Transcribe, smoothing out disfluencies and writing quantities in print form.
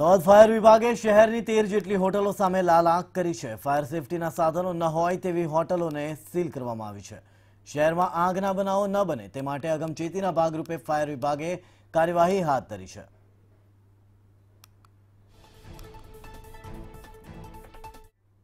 નોંધ ફાયર વિભાગે શહેરની 13 જેટલી હોટલો સામે લાલ આંખ કરી છે. ફાયર સેફટીના સાધનો ન હોય તેવી હોટલોને સીલ કરવામાં આવી છે. શહેરમાં આગના બનાવો ન બને તે માટે અગમચેતીના ભાગરૂપે ફાયર વિભાગે કાર્યવાહી હાથ ધરી છે.